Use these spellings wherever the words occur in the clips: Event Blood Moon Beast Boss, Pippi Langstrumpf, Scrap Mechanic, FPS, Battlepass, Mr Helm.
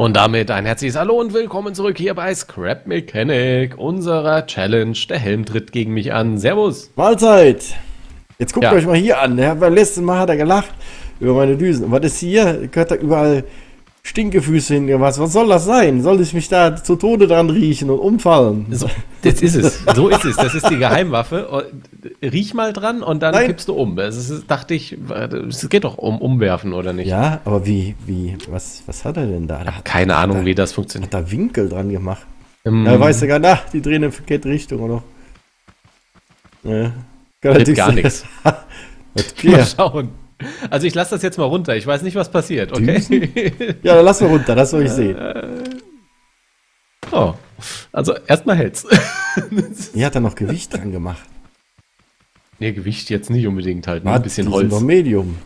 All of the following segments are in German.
Und damit ein herzliches Hallo und willkommen zurück hier bei Scrap Mechanic, unserer Challenge. Der Helm tritt gegen mich an. Servus. Mahlzeit. Jetzt guckt euch mal hier an. Beim letzten Mal hat er gelacht über meine Düsen. Und was ist hier? Gehört da überall Stinkefüße hingemacht. Was soll das sein? Soll ich mich da zu Tode dran riechen und umfallen? So, das ist es. So ist es. Das ist die Geheimwaffe. Riech mal dran und dann kippst du um. Das ist, dachte ich, es geht doch um Umwerfen, oder nicht? Ja, aber was hat er denn da? Ach, keine Ahnung, wie das funktioniert. Hat da Winkel dran gemacht? Da weißt du gar nicht, die drehen in verkehrte Richtung oder? Ja. Gar nichts. Mal schauen. Also ich lasse das jetzt mal runter. Ich weiß nicht, was passiert. Okay? Ja, dann lass mal runter. Das soll ich sehen. Oh. Also erstmal hält's. Hier hat er noch Gewicht dran gemacht. Nee, Gewicht jetzt nicht unbedingt halt. Nur ein bisschen Holz. Die sind doch Medium.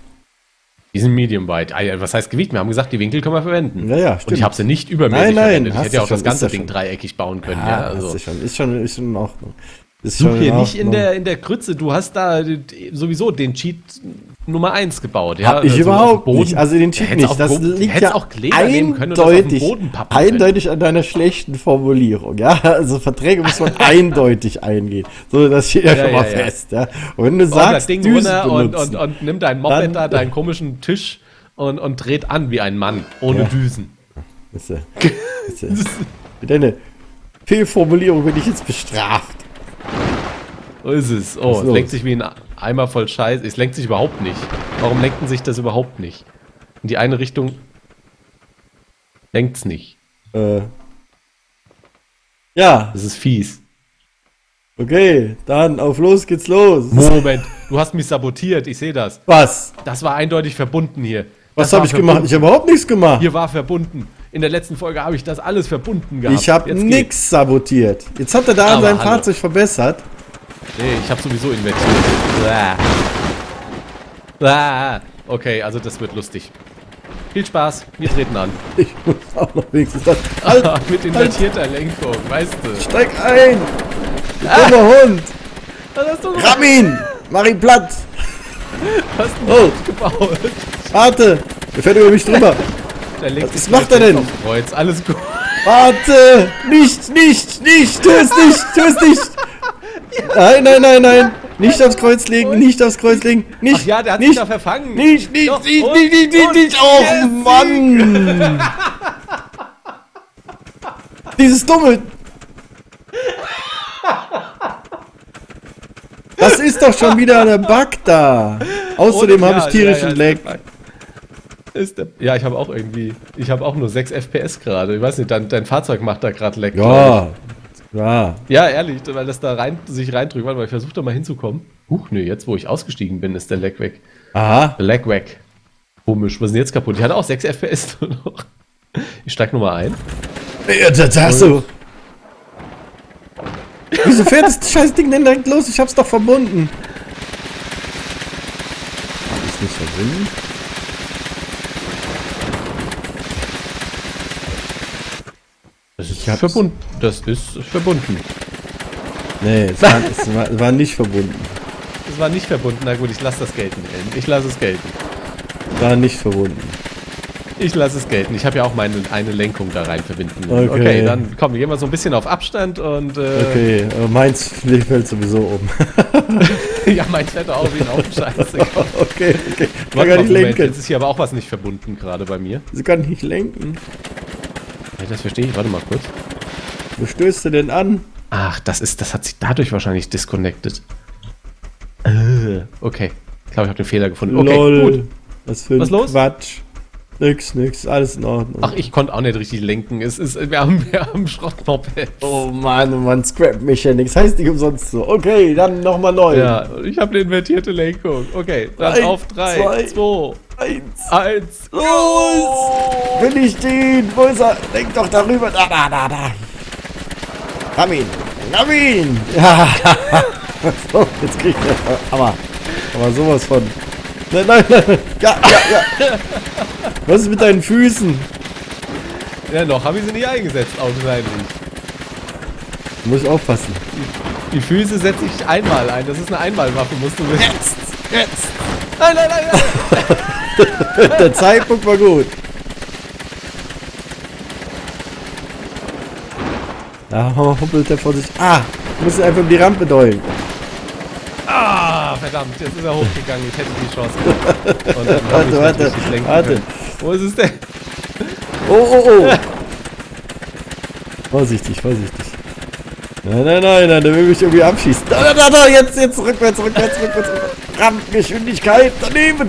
Die sind medium weit. Ah, ja, was heißt Gewicht? Wir haben gesagt, die Winkel können wir verwenden. Ja, stimmt. Und ich habe sie nicht übermäßig verwendet. Ich hätte ja auch das ganze Ding dreieckig bauen können. Ja, also. Ist schon in Ordnung. Such hier nicht in der Krütze, du hast da sowieso den Cheat Nummer 1 gebaut. Ja? Hab ich also überhaupt nicht, also den Cheat nicht, das liegt ja auch eindeutig an deiner schlechten Formulierung, ja, also Verträge muss man eindeutig eingehen, so, das steht ja schon mal fest, ja, und wenn du sagst, Ding runter und nimm deinen Moped da, deinen komischen Tisch und dreht an wie ein Mann, ohne Düsen. Mit deiner Fehlformulierung bin ich jetzt bestraft. So ist es. Oh, es lenkt sich wie ein Eimer voll Scheiße. Es lenkt sich überhaupt nicht. Warum lenkten sich das überhaupt nicht? In die eine Richtung lenkt's nicht. Ja. Das ist fies. Okay, dann auf los geht's los. Moment, du hast mich sabotiert. Ich sehe das. Was? Das war eindeutig verbunden hier. Was habe ich gemacht? Ich habe überhaupt nichts gemacht. Hier war verbunden. In der letzten Folge habe ich das alles verbunden gehabt. Ich habe nichts sabotiert. Jetzt hat er da an seinem Fahrzeug verbessert. Nee, ich habe sowieso investiert. Okay, also das wird lustig. Viel Spaß, wir treten an. Ich muss auch noch wenigstens das... Halt, mit invertierter Lenkung, weißt du. Steig ein! Dummer Hund! Ramm ihn! Mach ihn platt! Du hast ihn gebaut. Warte! Der fährt über mich drüber. Was macht er denn? Kreuz. Alles gut. Warte! Nicht! Tu es nicht! Nein. Nicht aufs Kreuz legen, nicht aufs Kreuz legen. Ach ja, der hat sich da verfangen. Nicht. Oh Mann. Dieses dumme. Das ist doch schon wieder der Bug da. Außerdem habe ich tierischen Lag. Ja, ich habe auch irgendwie, ich habe auch nur 6 FPS gerade. Ich weiß nicht, dein Fahrzeug macht da gerade Lag. Ja. Ja, ehrlich, weil das da sich reindrückt, weil ich versuche da mal hinzukommen. Huch, nö, jetzt wo ich ausgestiegen bin, ist der Lag weg. Aha. Der Lag weg. Komisch, was ist denn jetzt kaputt? Ich hatte auch 6 FPS nur noch. Ich steig nochmal ein. Ja, das hast du. Wieso fährt das scheiß Ding denn direkt los? Ich hab's doch verbunden. Hab ich's nicht verbunden? Das ist verbunden. Nee, es war nicht verbunden. Es war nicht verbunden. Na gut, ich lasse das gelten, Ellen. Ich lasse es gelten. War nicht verbunden. Ich lasse es gelten. Ich habe ja auch meine eine Lenkung da rein verbinden. Okay, dann komm, gehen wir so ein bisschen auf Abstand und... Okay, meins fällt sowieso um. Ja, meins fällt auch wie ein Scheiße. Okay. Man kann nicht lenken. Jetzt ist hier aber auch was nicht verbunden gerade bei mir. Sie kann nicht lenken. Das verstehe ich. Warte mal kurz. Wo stößt du denn an? Ach, das hat sich dadurch wahrscheinlich disconnected. Okay. Ich glaube, ich habe den Fehler gefunden. Okay, Lol. Gut. Was los? Quatsch. Nix. Alles in Ordnung. Ach, ich konnte auch nicht richtig lenken. Wir haben Schrottmoped. Oh Mann. Scrap Mechanic. Das heißt nicht umsonst so. Okay, dann nochmal neu. Ja, ich habe eine invertierte Lenkung. Okay, dann auf 3, 2... 1. Los! Will ich den? Wo ist er? Denk doch darüber. Da. Ramm ihn! Ja. So, jetzt kriegt er. Aber sowas von. Nein. Ja. Was ist mit deinen Füßen? Ja, noch habe ich sie nicht eingesetzt, augenscheinlich. Muss ich aufpassen. Die Füße setze ich einmal ein. Das ist eine Einmalwaffe, musst du wissen. Jetzt! Nein! Der Zeitpunkt war gut. Da hoppelt er vor sich. Ah! Du musst einfach um die Rampe dollen. Ah, verdammt, jetzt ist er hochgegangen. Ich hätte die Chance gehabt. Und dann warte. Wo ist es denn? Oh. Vorsichtig. Nein, der will mich irgendwie abschießen. Da, jetzt rückwärts. Rampengeschwindigkeit daneben.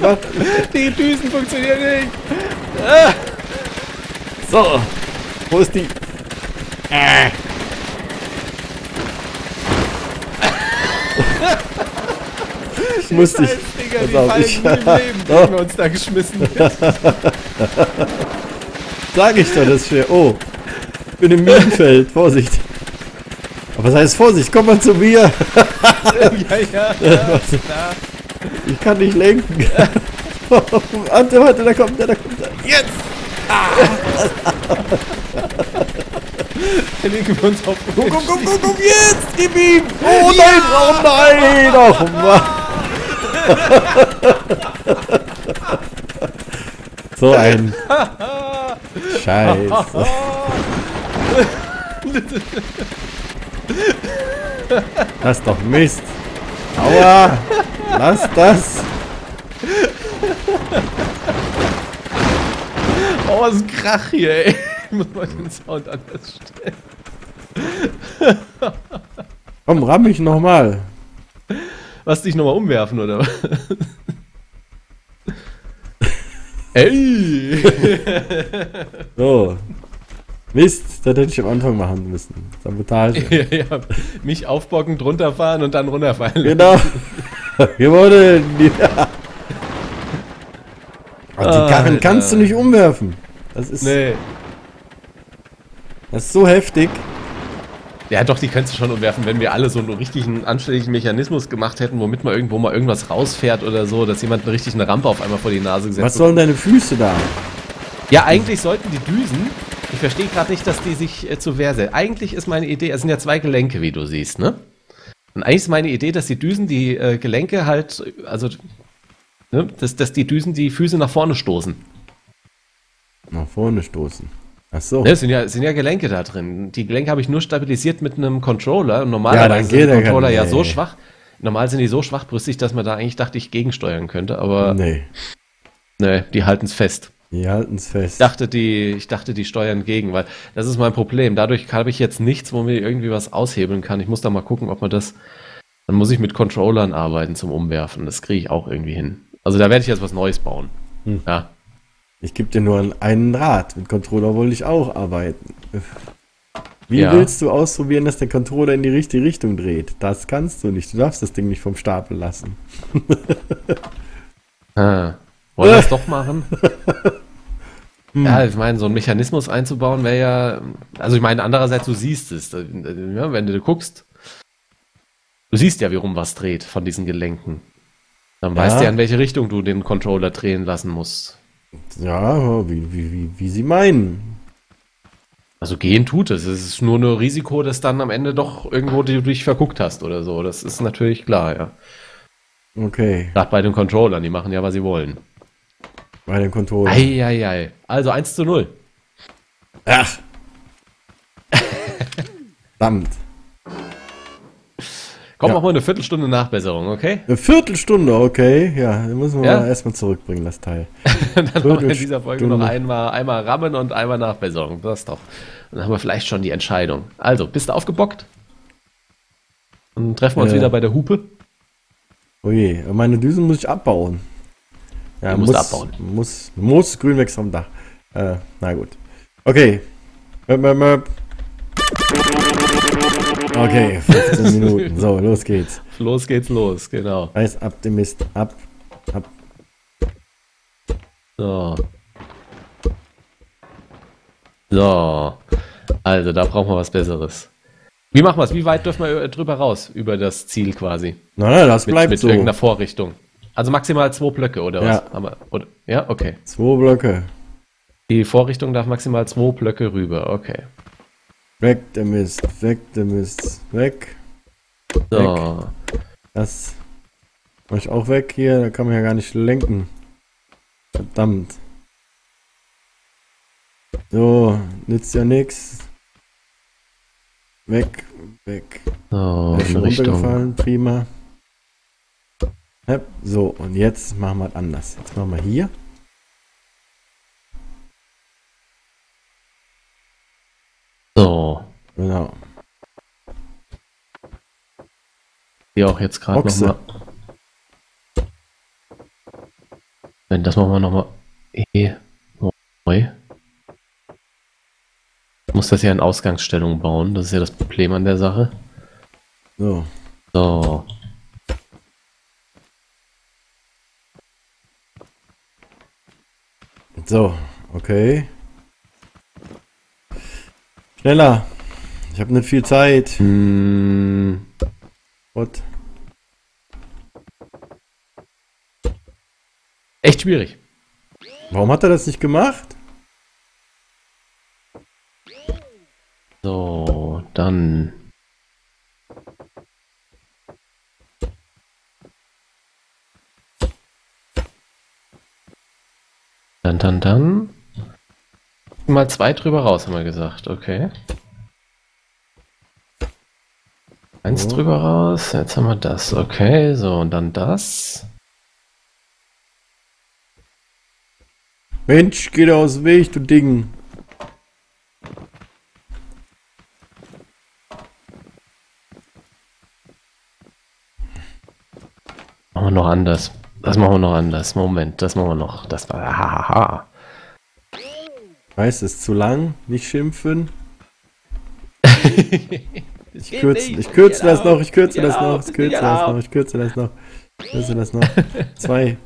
Was denn die Düsen funktionieren nicht. Ah. So, wo ist die? Die musste ich. Pass auf, ich haben wir uns da geschmissen. Sag ich doch, das ist schwer. Oh, ich bin im Minenfeld. Vorsicht. Aber was heißt Vorsicht? Komm mal zu mir. Ja. Ich kann nicht lenken. Warte, da kommt er. Jetzt! Der legen wir uns auf. Guck, jetzt! Gib ihm! Oh nein! Oh nein! Oh Mann! So ein Scheiß. Das ist doch Mist. Aua! Lass das! Oh, was ein Krach hier, ey! Ich muss mal den Sound anders stellen. Komm, ramm mich nochmal. Was, dich nochmal umwerfen, oder was? Ey! So. Mist, das hätte ich am Anfang machen müssen. Sabotage. Ja. Mich aufbocken, drunter fahren und dann runterfallen. Genau. Jawohl. Ja. Die Karren kannst du nicht umwerfen. Das ist. Nee. Das ist so heftig. Ja doch, die kannst du schon umwerfen, wenn wir alle so einen richtigen anständigen Mechanismus gemacht hätten, womit man irgendwo mal irgendwas rausfährt oder so, dass jemand eine richtige Rampe auf einmal vor die Nase gesetzt hat. Was sollen deine Füße da? Ja, eigentlich sollten die Düsen. Ich verstehe gerade nicht, dass die sich zu Wehr setzen. Eigentlich ist meine Idee, es sind ja zwei Gelenke, wie du siehst, ne? Und eigentlich ist meine Idee, dass die Düsen die Gelenke halt, also, ne? Dass die Düsen die Füße nach vorne stoßen. Nach vorne stoßen? Ach so. Ne, sind ja Gelenke da drin. Die Gelenke habe ich nur stabilisiert mit einem Controller. Und normalerweise ja, sind die Controller ja so schwach. Normal sind die so schwachbrüstig, dass man da eigentlich dachte, ich gegensteuern könnte, aber... Nee, die halten es fest. Die halten es fest. Ich dachte, die steuern gegen, weil das ist mein Problem. Dadurch habe ich jetzt nichts, wo mir irgendwie was aushebeln kann. Ich muss da mal gucken, ob man das... Dann muss ich mit Controllern arbeiten zum Umwerfen. Das kriege ich auch irgendwie hin. Also da werde ich jetzt was Neues bauen. Hm. Ja. Ich gebe dir nur einen Rat. Mit Controller wollte ich auch arbeiten. Wie willst du ausprobieren, dass der Controller in die richtige Richtung dreht? Das kannst du nicht. Du darfst das Ding nicht vom Stapel lassen. Wollen wir das doch machen? Ja, ich meine, so einen Mechanismus einzubauen wäre ja... Also ich meine, andererseits, du siehst es. Ja, wenn du guckst, du siehst ja, wie rum was dreht von diesen Gelenken. Dann weißt du ja, in welche Richtung du den Controller drehen lassen musst. Ja, wie sie meinen. Also gehen tut es. Es ist nur ein Risiko, dass dann am Ende doch irgendwo du dich verguckt hast oder so. Das ist natürlich klar, ja. Okay. Gerade bei den Controllern, die machen ja, was sie wollen. Bei den Controllern. Eieiei. Also 1:0. Ach. Verdammt. Komm, mach mal eine Viertelstunde Nachbesserung, okay? Eine Viertelstunde, okay. Ja, dann müssen wir mal erstmal zurückbringen, das Teil. Dann machen wir in dieser Folge noch einmal rammen und einmal Nachbesserung. Das doch. Dann haben wir vielleicht schon die Entscheidung. Also, bist du aufgebockt? Und treffen wir uns wieder bei der Hupe. Oh je, meine Düsen muss ich abbauen. Ja, muss abbauen. Muss grün weg vom Dach. Na gut. Okay. Okay, 15 Minuten. So, los geht's. Los geht's, genau. Reiß ab, den Mist. Ab. So. Also, da brauchen wir was Besseres. Wie machen wir es? Wie weit dürfen wir drüber raus? Über das Ziel quasi. Naja, das bleibt so. Mit irgendeiner Vorrichtung. Also maximal 2 Blöcke, oder was? Ja. Ja, okay. 2 Blöcke. Die Vorrichtung darf maximal 2 Blöcke rüber, okay. Weg der Mist. So. Weg. Das mach ich auch weg hier, da kann man ja gar nicht lenken. Verdammt. So, nützt ja nix. Weg, weg. Oh, in Richtung. Prima. So, und jetzt machen wir es anders. Jetzt machen wir hier. So. Genau. Hier auch jetzt gerade nochmal. Wenn das machen wir nochmal. Ich muss das ja in Ausgangsstellung bauen. Das ist ja das Problem an der Sache. So. So. So, okay. Schneller. Ich habe nicht viel Zeit. What? Echt schwierig. Warum hat er das nicht gemacht? So, dann... Dann. Mal 2 drüber raus, haben wir gesagt. Okay. 1 drüber raus. Jetzt haben wir das. Okay, so. Und dann das. Mensch, geh da aus dem Weg, du Ding. Machen wir noch anders. Das machen wir noch anders. Moment, das machen wir noch. Das war... Hahaha. Weiß, ist zu lang. Nicht schimpfen. Ich kürze das noch. 2.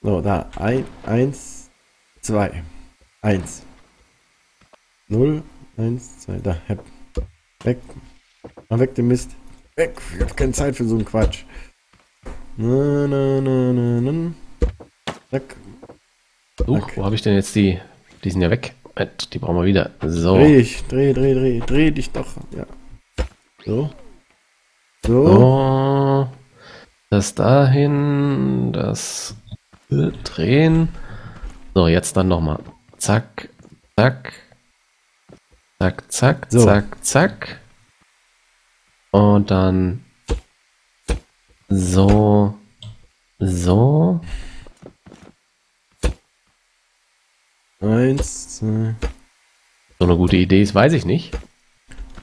So, da. 1, 2, 1, 0, 1, 2. Da. Weg. Mal weg, den Mist. Weg. Ich hab keine Zeit für so einen Quatsch. Na. Zack. Wo habe ich denn jetzt die? Die sind ja weg. Die brauchen wir wieder. So. Dreh dich doch. Ja. So. So. Oh, das dahin. Das drehen. So, jetzt dann nochmal. Zack. Zack. Zack, zack, so. Zack, zack. Und dann. So. So. 1, 2. So eine gute Idee ist, weiß ich nicht.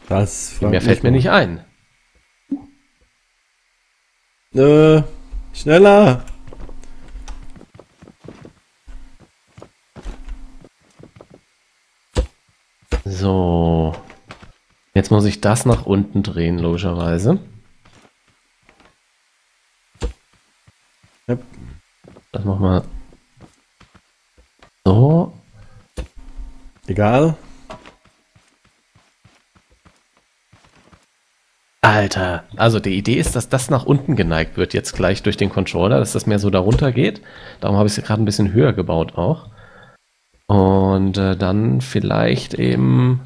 Das mehr fällt mir nicht ein. Schneller! So. Jetzt muss ich das nach unten drehen, logischerweise. Das machen wir. So. Egal. Alter. Also die Idee ist, dass das nach unten geneigt wird jetzt gleich durch den Controller, dass das mehr so darunter geht. Darum habe ich es gerade ein bisschen höher gebaut auch. Und dann vielleicht eben...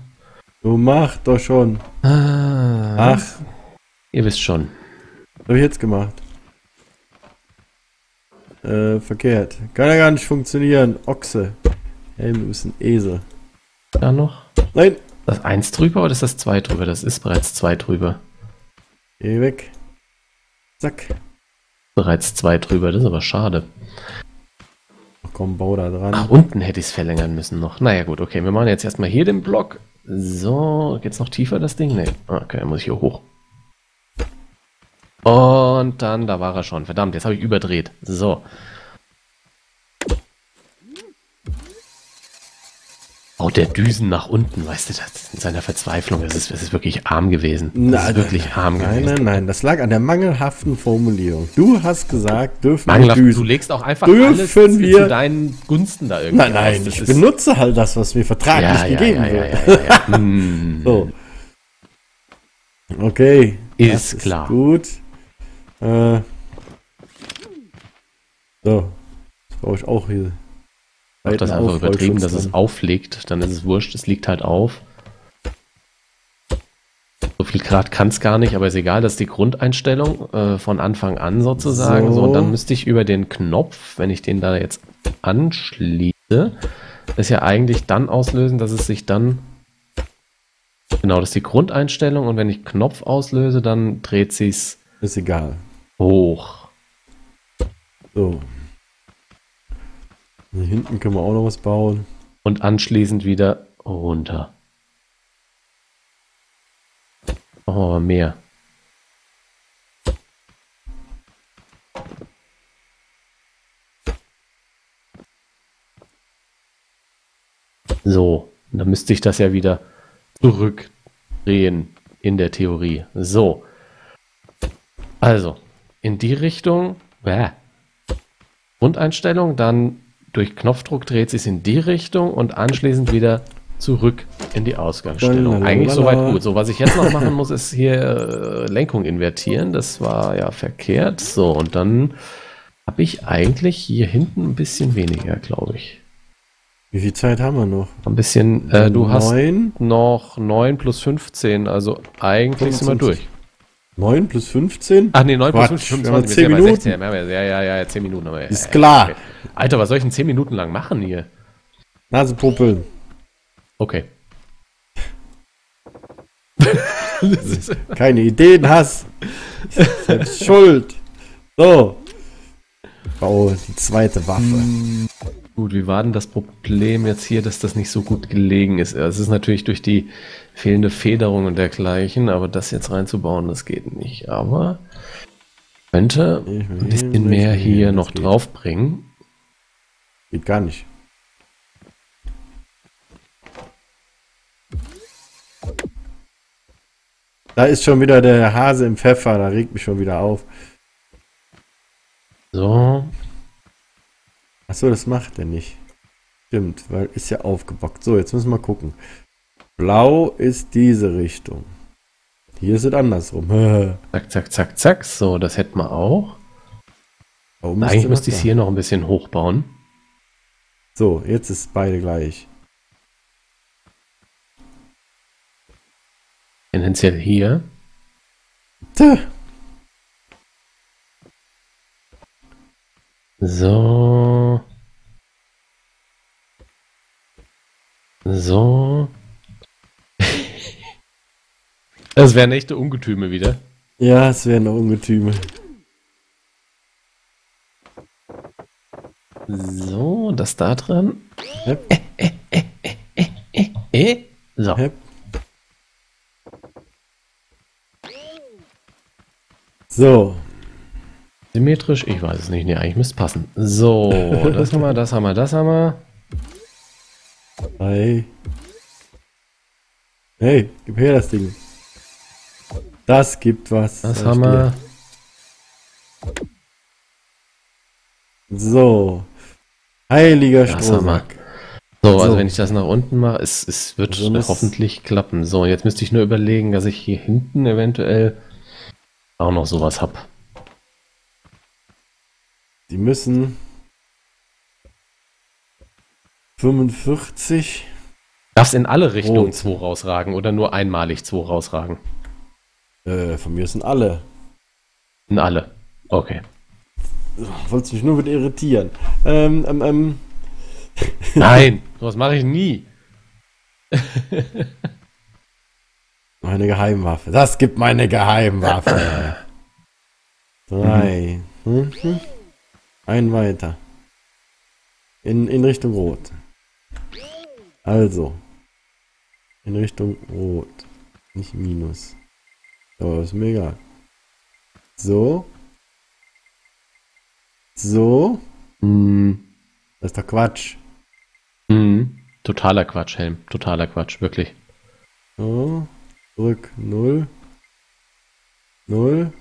Du machst doch schon. Ach. Ihr wisst schon. Was habe ich jetzt gemacht? Verkehrt. Kann ja gar nicht funktionieren. Ochse. Helm ist ein Esel. Da noch? Nein! Das 1 drüber oder ist das 2 drüber? Das ist bereits 2 drüber. Geh weg. Zack. Bereits 2 drüber, das ist aber schade. Ach komm, bau da dran. Ach, unten hätte ich es verlängern müssen noch. Naja gut, okay, wir machen jetzt erstmal hier den Block. So, geht's noch tiefer das Ding? Nee. Okay, dann muss ich hier hoch. Und dann, da war er schon. Verdammt, jetzt habe ich überdreht. So. Oh, der Düsen nach unten, weißt du, das in seiner Verzweiflung. Es ist wirklich arm gewesen. Das ist wirklich arm gewesen. Nein, das lag an der mangelhaften Formulierung. Du hast gesagt, dürfen wir düsen. Du legst auch einfach alles zu deinen Gunsten da irgendwie. Nein, ich benutze halt das, was mir vertraglich gegeben wird. So. Okay. Ist klar. Gut. So, das brauche ich auch hier. Ich das einfach übertrieben, dass es auflegt, dann ist es wurscht, es liegt halt auf. So viel Grad kann es gar nicht, aber ist egal, das ist die Grundeinstellung von Anfang an sozusagen. So. So, und dann müsste ich über den Knopf, wenn ich den da jetzt anschließe, es ja eigentlich dann auslösen, dass es sich dann... Genau, das ist die Grundeinstellung und wenn ich Knopf auslöse, dann dreht sie es... Ist egal. Hoch. So. Hier hinten können wir auch noch was bauen. Und anschließend wieder runter. Machen wir aber mehr. So, und dann müsste ich das ja wieder zurückdrehen in der Theorie. So. Also, in die Richtung. Grundeinstellung, dann durch Knopfdruck dreht sich es in die Richtung und anschließend wieder zurück in die Ausgangsstellung. Eigentlich soweit gut. So, was ich jetzt noch machen muss, ist hier Lenkung invertieren. Das war ja verkehrt. So, und dann habe ich eigentlich hier hinten ein bisschen weniger, glaube ich. Wie viel Zeit haben wir noch? Ein bisschen, du 9. hast noch 9 plus 15, also eigentlich 25. Sind wir durch. 9 plus 15? Ach nee, 9 Quatsch, plus 15. 15 10 Minuten. 16, ja, 10 Minuten. Aber, ist klar. Okay. Alter, was soll ich denn 10 Minuten lang machen hier? Nase popeln. Okay. Keine Ideen hast. Selbst schuld. So. Oh, die zweite Waffe. Gut, wie war denn das Problem jetzt hier, dass das nicht so gut gelegen ist? Es ist natürlich durch die fehlende Federung und dergleichen, aber das jetzt reinzubauen, das geht nicht. Aber könnte ein bisschen mehr hier noch draufbringen. Geht gar nicht. Da ist schon wieder der Hase im Pfeffer, da regt mich schon wieder auf. So. Achso, das macht er nicht. Stimmt, weil ist ja aufgebockt. So, jetzt müssen wir gucken. Blau ist diese Richtung. Hier ist es andersrum. Zack, zack, zack, zack. So, das hätten wir auch. Eigentlich müsste ich es hier noch ein bisschen hochbauen. So, jetzt ist beide gleich. Tendenziell hier. Tö. So. So. Das wären echte Ungetüme wieder. Ja, es wären Ungetüme. So, das da dran. So. So. Symmetrisch? Ich weiß es nicht. Nee, eigentlich müsste es passen. So, das haben wir, das haben wir, das haben wir. Hey. Hey, gib her das Ding. Das gibt was. Das haben wir. So. Heiliger Strohsack. So, also wenn ich das nach unten mache, es wird hoffentlich klappen. So, jetzt müsste ich nur überlegen, dass ich hier hinten eventuell auch noch sowas habe. Die müssen 45. Darf es in alle Richtungen rot. 2 rausragen oder nur einmalig 2 rausragen? Von mir sind alle. In alle. Okay. Wolltest mich nur mit irritieren. Nein, sowas mache ich nie. Meine Geheimwaffe. Das gibt meine Geheimwaffe. 3. Mhm. Ein weiter. In Richtung Rot. Also. In Richtung Rot. Nicht Minus. Aber ist mir egal. So. So. Das ist doch Quatsch. Totaler Quatsch, Helm. Totaler Quatsch, wirklich. So. Zurück. 0. 0.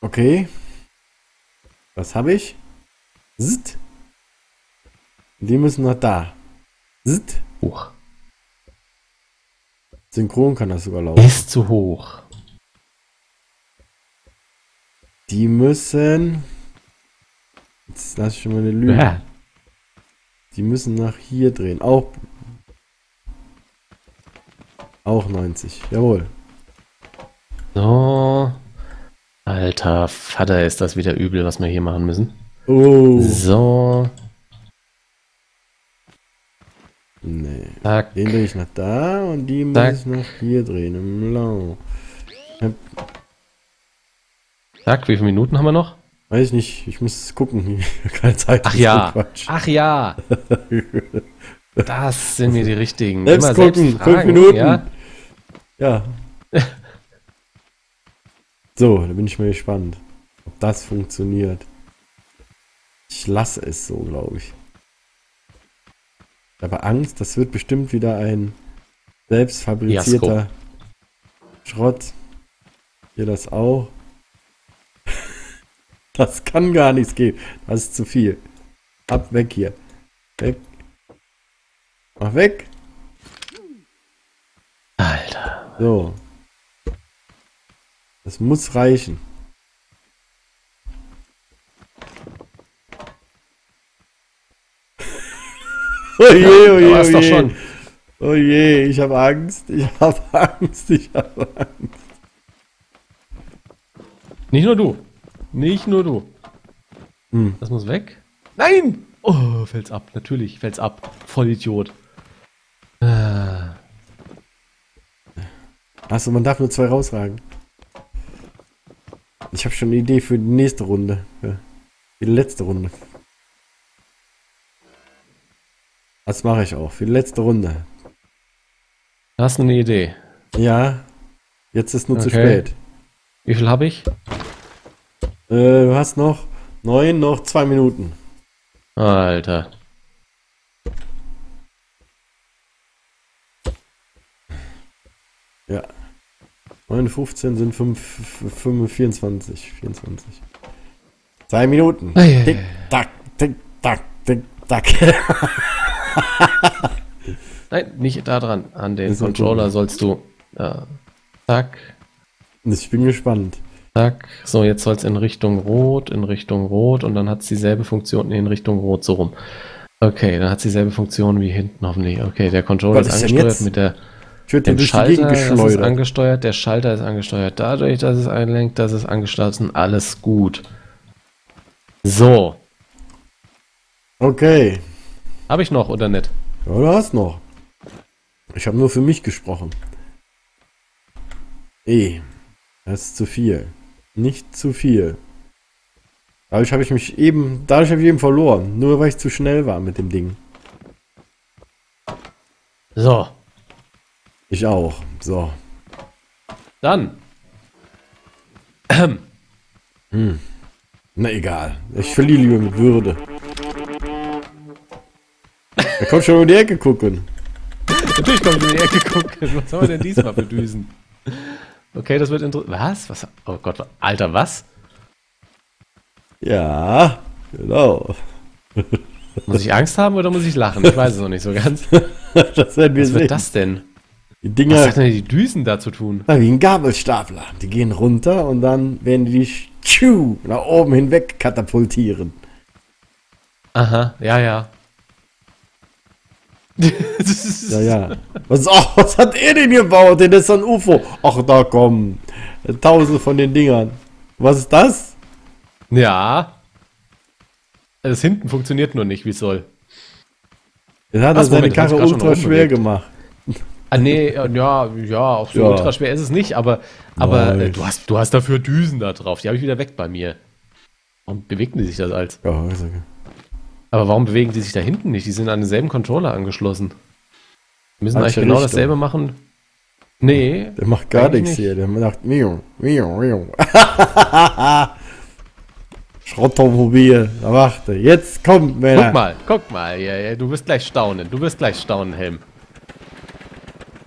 Okay. Was habe ich? Zzt. Die müssen noch da. Zzt. Hoch. Synchron kann das sogar laufen. Ist zu hoch. Die müssen... Jetzt lasse ich schon mal eine Lüge. Ja. Die müssen nach hier drehen. Auch 90. Jawohl. So... Alter Vater, ist das wieder übel, was wir hier machen müssen. Oh. So. Nee. Zack. Den drehe ich nach da und die muss ich nach hier drehen. Im Blau. Zack, wie viele Minuten haben wir noch? Weiß ich nicht, ich muss gucken. Keine Zeit. Ach ja. Quatsch. Ach ja. Das sind mir die richtigen. Selbst immer gucken, selbst fragen, 5 Minuten. Ja. Ja. So, da bin ich mal gespannt, ob das funktioniert. Ich lasse es so, glaube ich. Aber Angst, das wird bestimmt wieder ein selbstfabrizierter Schrott. Hier das auch. Das kann gar nichts geben. Das ist zu viel. Ab, weg hier. Weg. Mach weg. Alter. So. Das muss reichen. Oh je, oh je, oh je. Doch schon. Oh je, ich habe Angst. Ich habe Angst. Ich habe Angst. Nicht nur du. Nicht nur du. Hm. Das muss weg. Nein! Oh, fällt's ab. Natürlich fällt's ab. Vollidiot. Achso, man darf nur 2 rausragen. Ich habe schon eine Idee für die nächste Runde. Für die letzte Runde. Das mache ich auch. Für die letzte Runde. Hast du eine Idee? Ja. Jetzt ist nur zu spät. Wie viel habe ich? Du hast noch 9, noch 2 Minuten. Alter. Ja. 9:15 sind 24. 2 Minuten. Hey. Tick, tack, tick, tack, tick, tack. Nein, nicht da dran. An den Controller sollst du. Zack. Ich bin gespannt. Zack. So, jetzt soll es in Richtung Rot und dann hat es dieselbe Funktion in Richtung Rot so rum. Okay, dann hat es dieselbe Funktion wie hinten hoffentlich. Okay, der Controller ist angesteuert mit der. Dem Schalter ist angesteuert, der Schalter ist angesteuert. Dadurch, dass es einlenkt, dass es angeschlossen, alles gut. So. Okay. Habe ich noch oder nicht? Ja, du hast noch. Ich habe nur für mich gesprochen. Das ist zu viel. Nicht zu viel. Dadurch habe ich eben verloren. Nur weil ich zu schnell war mit dem Ding. So. Ich auch. So. Dann. Na egal. Ich verliere lieber mit Würde. Er kommt schon um die Ecke gucken. Natürlich kommt um die Ecke gucken. Was haben wir denn diesmal für Düsen? Okay, das wird interessant. Was? Oh Gott, Alter, was? Ja, genau. Muss ich Angst haben oder muss ich lachen? Ich weiß es noch nicht so ganz. Das werden wir was sehen. Wird das denn? Die Dinger, was hat denn die Düsen da zu tun? Wie ein Gabelstapler. Die gehen runter und dann werden die nach oben hinweg katapultieren. Aha, ja, ja. Ja, ja. Was hat er denn gebaut? Denn das ist ein UFO. Ach, da kommen Tausende von den Dingern. Was ist das? Ja. Das hinten funktioniert nur nicht, wie es soll. Dann hat er seine Karre ultra schwer gemacht. Ah, nee, ja, auch so ultra schwer ist es nicht, aber du hast dafür Düsen da drauf. Die habe ich wieder weg bei mir. Warum bewegen die sich das als? Ja, ist okay. Aber warum bewegen die sich da hinten nicht? Die sind an denselben Controller angeschlossen. Die müssen eigentlich genau dasselbe machen. Nee. Der macht gar nichts hier. Der macht Mio. Schrottomobil. Da macht er. Jetzt kommt, Männer. Guck mal. Ja, du wirst gleich staunen. Helm.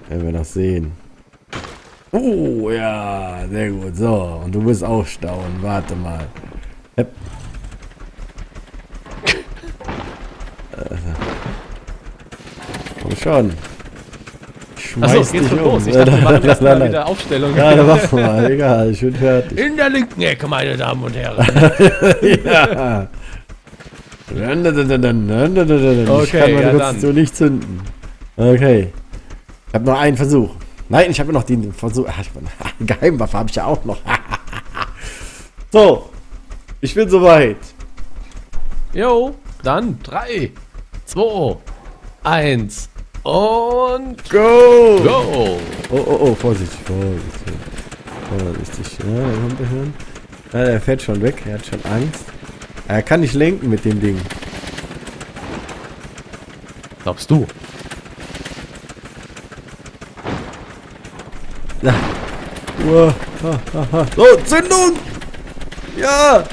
Wenn wir das sehen. Oh, ja. Sehr gut. So. Und du wirst auch staunen. Warte mal. Hepp. Komm schon. Achso, es geht schon los. Ich dachte, wir machen erst mal wieder Aufstellung. Ja, dann machen wir mal. Egal, ich bin fertig. In der linken Ecke, meine Damen und Herren. Ja. Okay, ich kann meine Konstitution nicht zünden. Okay. Ich habe noch einen Versuch. Nein, ich habe noch den Versuch. Geheimwaffe habe ich ja auch noch. So. Ich bin soweit. Jo, dann 3, 2, 1 und go! Go! Oh, oh, oh, vorsichtig, vorsichtig. Vorsichtig, ja, Hundehirn. Ah, er fährt schon weg, er hat schon Angst. Er kann nicht lenken mit dem Ding. Glaubst du? Na. Uah, ha, ha, ha. So, Zündung! Ja!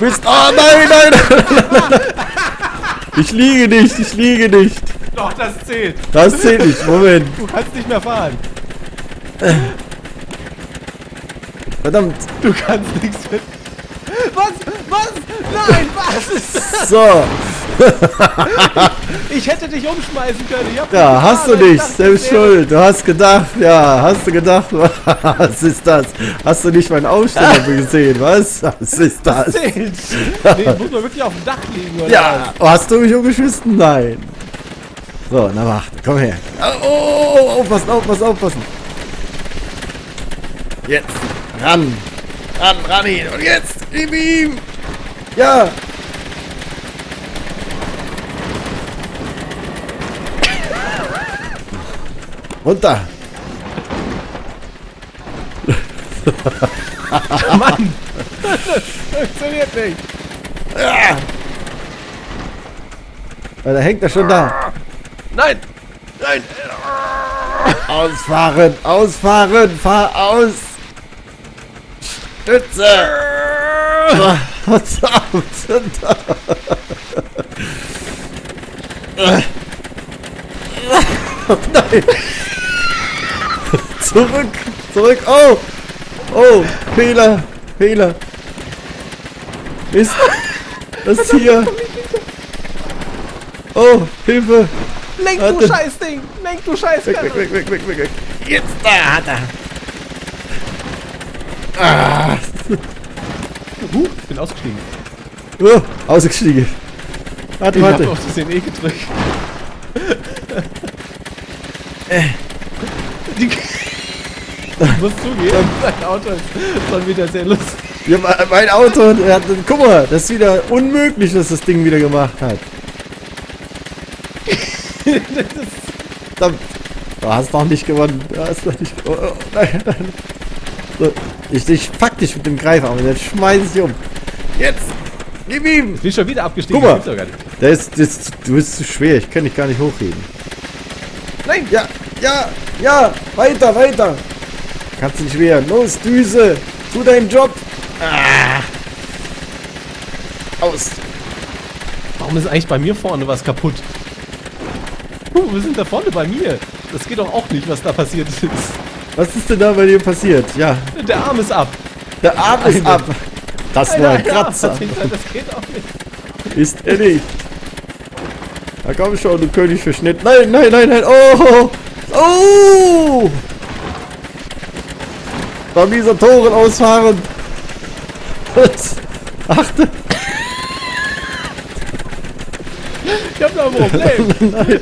Bist... Oh nein, nein! Ich liege nicht, ich liege nicht! Doch, das zählt! Das zählt nicht, Moment! Du kannst nicht mehr fahren! Verdammt! Du kannst nichts mehr... Was? Was? Nein, was ist das? So! Ich hätte dich umschmeißen können. Ich hab ja, hast du nicht, selbst schuld. Du hast gedacht, ja, hast du gedacht, was ist das? Hast du nicht meinen Aufsteller gesehen, was? Was ist das? Nee, muss man wirklich auf dem Dach liegen, oder? Ja, hast du mich umgeschmissen? Nein. So, na warte, komm her. Oh, aufpassen, aufpassen, aufpassen. Jetzt, ran. Ran, ran ihn. Und jetzt, gib ihm. Ja. Runter! Mann! Das funktioniert nicht! Ja. Weil da hängt er schon da! Nein! Nein! Ausfahren! Ausfahren! Fahr aus! Stütze! Nein! Zurück, zurück, oh! Oh, Fehler, Fehler! Mist! Das hier! Oh, Hilfe! Lenk, du Scheißding! Lenk, du Scheißding! Weg, weg, weg, weg, weg, weg! Jetzt da hat er! Ah! Ich bin ausgestiegen! Oh, ausgestiegen! Warte, warte! Ich hab auf das E gedrückt! Ich muss zugeben, dein Auto ist schon wieder sehr lustig. Ja, mein Auto, hat, guck mal, das ist wieder unmöglich, dass das Ding wieder gemacht hat. Verdammt. Du hast noch nicht gewonnen. Du hast noch nicht gewonnen. Oh, nein, nein. So, ich pack dich mit dem Greifer und jetzt schmeiß ich dich um. Jetzt! Gib ihm! Ich bin schon wieder abgestiegen. Guck mal, du bist zu schwer, ich kann dich gar nicht hochheben. Nein! Ja, ja, ja! Weiter, weiter! Kannst nicht wehren. Los, Düse! Tu deinen Job! Ah. Aus! Warum ist eigentlich bei mir vorne was kaputt? Wir sind da vorne bei mir! Das geht doch auch nicht, was da passiert ist. Was ist denn da bei dir passiert? Ja. Der Arm ist ab! Der Arm ist ab! Das war ein Kratzer! Das geht auch nicht! Ist er nicht! Da komm schon, du König für Schnitt! Nein, nein, nein, nein! Oh! Oh! Von dieser Toren ausfahren! Achte! Ich hab da ein Problem!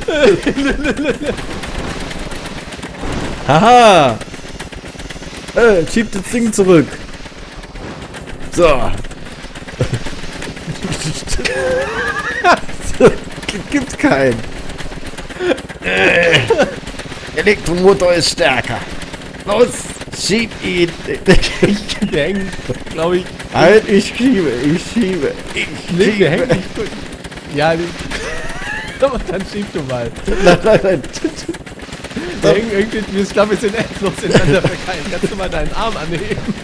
Haha! Schiebt das Ding zurück! So! Gibt keinen! Elektromotor ist stärker! Los! Schieb ihn! Ich hänge, glaube ich. Halt, ich schiebe, ich schiebe. Ich hänge nicht. Ja, dann schieb du mal. Nein, nein, nein. Wir hängen irgendwie, ich glaube, wir sind endlos ineinander verkeilt. Kannst du mal deinen Arm anheben?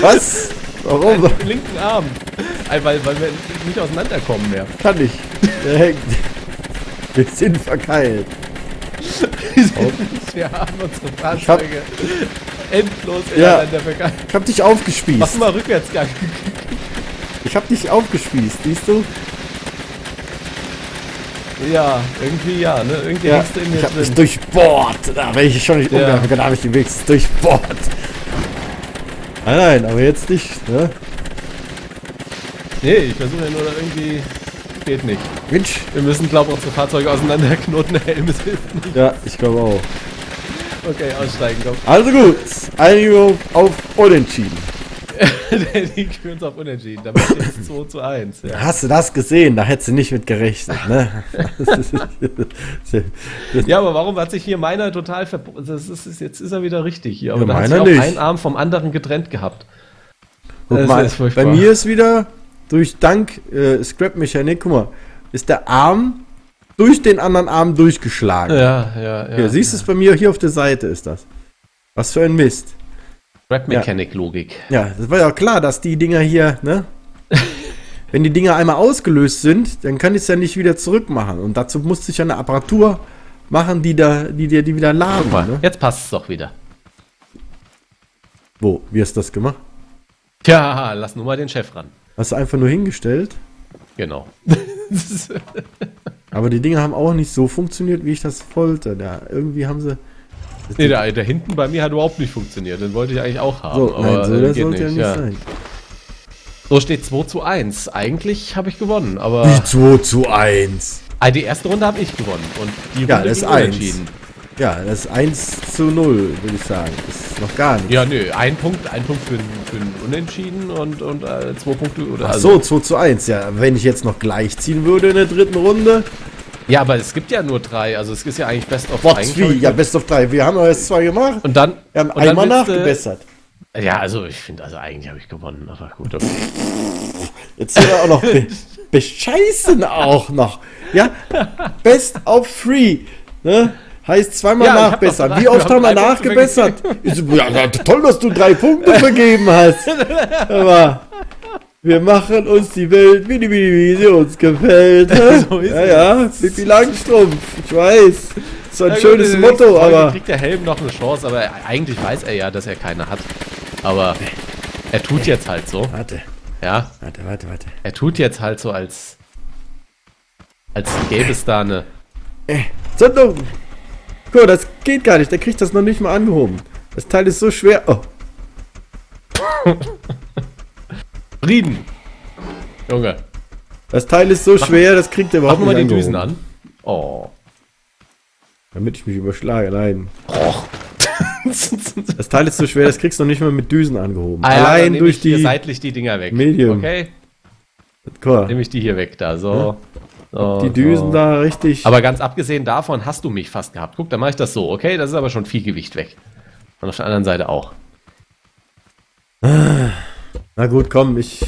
Was? Warum? Den linken Arm. Weil wir nicht auseinanderkommen mehr. Kann ich. Der hängt. Wir sind verkeilt. Wir haben unsere Fahrzeuge endlos ineinander vergangen. Ich hab dich aufgespießt. Mach mal Rückwärtsgang. Ich hab dich aufgespießt, siehst du? Ja, irgendwie ja, ne? Irgendwie ja, hängst du in mir drin. Ich hab dich durchbohrt. Da wäre ich schon nicht umgegangen, dann habe ich den Weg durchbohrt. Nein, nein, aber jetzt nicht, ne? Nee, ich versuche ja nur irgendwie... Geht nicht. Mensch. Wir müssen, glaube ich, unsere Fahrzeuge auseinanderknoten. Helm, es hilft nicht. Ja, ich glaube auch. Okay, aussteigen, komm. Also gut, einigung auf Unentschieden. Die kühlen es auf unentschieden. Da macht jetzt 2:1. Ja. Hast du das gesehen? Da hättest du nicht mit gerechnet. Ne? Ja, aber warum hat sich hier meiner total verboten? Jetzt ist er wieder richtig hier. Aber ja, da hat sich auch ein Arm vom anderen getrennt gehabt. Guck mal, bei mir ist wieder durch dank Scrap Mechanic, guck mal, ist der Arm durch den anderen Arm durchgeschlagen. Ja. Hier, siehst du es bei mir? Hier auf der Seite ist das. Was für ein Mist. Scrap Mechanic Logik. Ja, das war ja klar, dass die Dinger hier, ne? Wenn die Dinger einmal ausgelöst sind, dann kann ich es ja nicht wieder zurück machen. Und dazu musste ich ja eine Apparatur machen, die wieder laden. Ne? Jetzt passt es doch wieder. Wo? Wie hast du das gemacht? Tja, lass nur mal den Chef ran. Hast du einfach nur hingestellt? Genau. Aber die Dinger haben auch nicht so funktioniert, wie ich das wollte. Da irgendwie haben sie... Nee, da hinten bei mir hat überhaupt nicht funktioniert. Den wollte ich eigentlich auch haben. So, aber nein, so das sollte nicht, ja nicht sein. So steht 2:1. Eigentlich habe ich gewonnen, aber... Nicht 2:1. Die erste Runde habe ich gewonnen. Und die Runde das ist 1. Ja, das ist 1:0, würde ich sagen. Das ist noch gar nicht. Ja, nö, ein Punkt für den Unentschieden und 2 Punkte oder... Ach so, 2:1. Ja, wenn ich jetzt noch gleich ziehen würde in der dritten Runde... Ja, aber es gibt ja nur 3, also es ist ja eigentlich Best of 3. Ja, Best of 3, wir haben ja erst 2 gemacht. Und dann... Wir haben einmal nachgebessert. Ja, also ich finde, also eigentlich habe ich gewonnen, aber gut. Okay. Jetzt sind wir auch noch bescheißen auch noch. Ja, Best of 3, ne? Heißt zweimal nachbessern. Wie oft haben wir nachgebessert? Ja, toll, dass du 3 Punkte vergeben hast. Aber... Wir machen uns die Welt, wie sie uns gefällt. So ist ja, Pippi Langstrumpf, ich weiß. Das ist ein schönes Motto, aber... kriegt der Helm noch eine Chance, aber eigentlich weiß er ja, dass er keine hat. Aber er tut jetzt halt so. Warte. Ja? Warte. Er tut jetzt halt so, als gäbe es da eine... Zündung! Guck, das geht gar nicht, der kriegt das noch nicht mal angehoben. Das Teil ist so schwer... Oh. Frieden. Junge. Das Teil ist so schwer, das kriegt er überhaupt nicht angehoben. Machen wir mal die Düsen an. Oh. Damit ich mich überschlage, nein. Oh. Das Teil ist so schwer, das kriegst du noch nicht mal mit Düsen angehoben. Ah, ja, allein durch die... seitlich die Dinger weg. Medium. Okay. Cool. Nehme ich die hier weg, da, so. Ja. So die Düsen da, richtig. Aber ganz abgesehen davon hast du mich fast gehabt. Guck, dann mache ich das so, okay? Das ist aber schon viel Gewicht weg. Und auf der anderen Seite auch. Ah. Na gut, komm, ich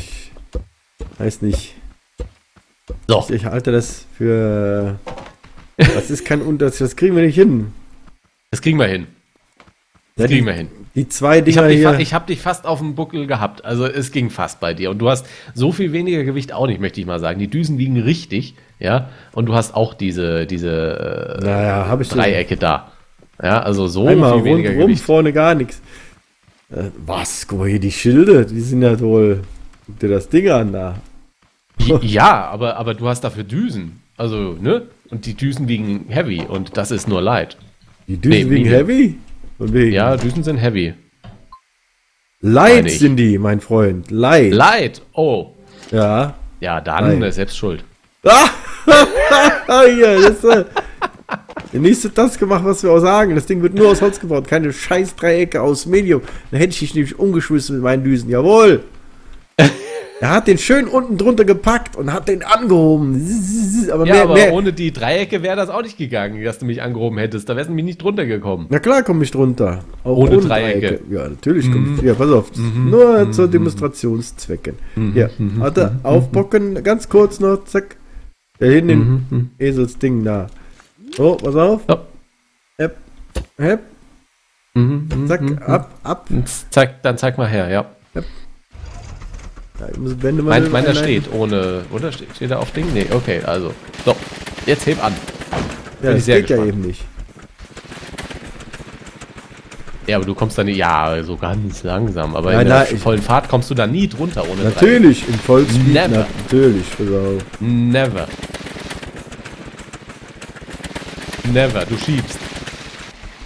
weiß nicht. So. Ich halte das für... Das ist kein Unterschied, das kriegen wir nicht hin. Das kriegen wir hin. Das kriegen wir hin. Die 2 Dinger hier... Ich hab dich fast auf dem Buckel gehabt, also es ging fast bei dir. Und du hast so viel weniger Gewicht auch nicht, möchte ich mal sagen. Die Düsen liegen richtig, ja, und du hast auch diese naja, hab ich Dreiecke da. Ja, also so einmal viel weniger Gewicht. Einmal vorne gar nichts. Was? Guck mal hier, die Schilde, die sind ja wohl... Guck dir das Ding an da. Ja, aber du hast dafür Düsen. Also, ne? Und die Düsen wiegen heavy und das ist nur light. Die Düsen wiegen heavy? Und wegen? Ja, Düsen sind heavy. Light sind die, mein Freund. Light. Light? Oh. Ja. Ja, dann ist selbst schuld. Ah! Hier, das ist... Wenn nicht das gemacht, was wir auch sagen. Das Ding wird nur aus Holz gebaut. Keine scheiß Dreiecke aus Medium. Dann hätte ich dich nämlich umgeschmissen mit meinen Düsen. Jawohl. Er hat den schön unten drunter gepackt und hat den angehoben. Aber, aber ohne die Dreiecke wäre das auch nicht gegangen, dass du mich angehoben hättest. Da wärst du mich nicht drunter gekommen. Na klar komme ich drunter. Auch ohne Dreiecke. Ja, natürlich komme ich. Ja, pass auf. Nur zu Demonstrationszwecken. Ja, warte, aufbocken. Ganz kurz noch. Zack. Da hinten den Eselsding da. So, pass auf. Oh. Hepp. Hepp. Zack, ab. Zack, dann zeig mal her, ja. Hepp. Ja, ich muss Wände mal... Meiner steht ohne... Oder steht da auf Ding? Nee, okay, also. So, jetzt heb an. Ja, das geht ja eben nicht. Ja, aber du kommst da nicht... Ja, so ganz langsam. Aber in der vollen Fahrt kommst du da nie drunter ohne... Natürlich, im Vollspeed. Never. Natürlich, genau. Never. Never, du schiebst.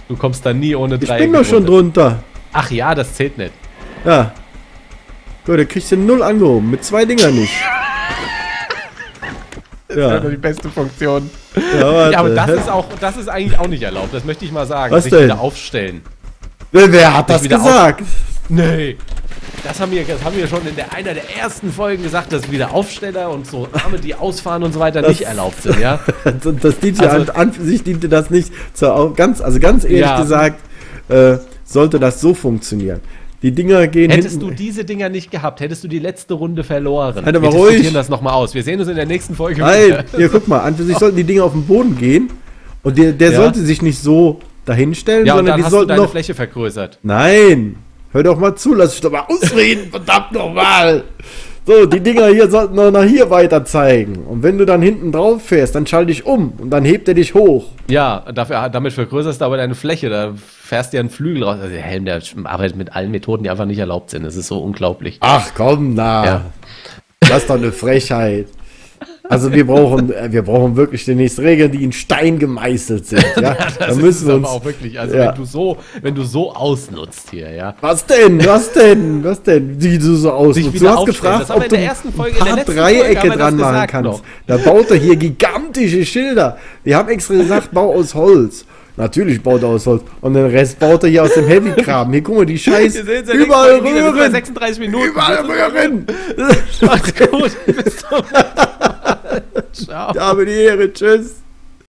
Du kommst da nie ohne Dreiecke. Ich bin doch schon drunter. Ach ja, das zählt nicht. Ja. Gut, da kriegst du 0 angehoben. Mit 2 Dingern nicht. Das ist ja die beste Funktion. Ja, aber das ist eigentlich auch nicht erlaubt. Das möchte ich mal sagen. Was denn? Sich wieder aufstellen. Wer hat das gesagt? Nee. Das haben wir schon in einer der ersten Folgen gesagt, dass wieder Aufsteller und so Arme, die ausfahren und so weiter, nicht erlaubt sind, ja? Das diente also, an sich diente das nicht zur, ganz ehrlich gesagt, sollte das so funktionieren. Die Dinger gehen hinten. Hättest du diese Dinger nicht gehabt, hättest du die letzte Runde verloren. Halt aber ruhig. Wir diskutieren das nochmal aus. Wir sehen uns in der nächsten Folge wieder. Nein, ja, guck mal, an für sich sollten die Dinger auf den Boden gehen und der sollte sich nicht so dahinstellen, sondern und dann die hast sollten du deine Fläche vergrößert. Nein! Hör doch mal zu, lass dich doch mal ausreden, verdammt nochmal! So, die Dinger hier sollten noch nach hier weiter zeigen. Und wenn du dann hinten drauf fährst, dann schalte dich um und dann hebt er dich hoch. Ja, damit vergrößerst du aber deine Fläche, da fährst du ja einen Flügel raus. Also der Helm, der arbeitet mit allen Methoden, die einfach nicht erlaubt sind. Das ist so unglaublich. Ach komm, na! Ja. Das ist doch eine Frechheit. Also wir brauchen wirklich die nächsten Regeln, die in Stein gemeißelt sind. Ja? Da müssen wir uns aber auch wirklich, also wenn du so ausnutzt hier, ja. Was denn? Die du so ausnutzt. Du hast gefragt, ob du ein paar Dreiecke dran machen kannst. Noch. Da baut er hier gigantische Schilder. Wir haben extra gesagt, bau aus Holz. Natürlich baut er aus Holz. Und den Rest baut er hier aus dem Heavy-Kram. Hier, guck mal, die Scheiße. Überall rühren. Wieder 36 Minuten. Überall rühren. Macht's gut. Bis zum nächsten Mal. Ciao. Ja, mit Ehre. Tschüss.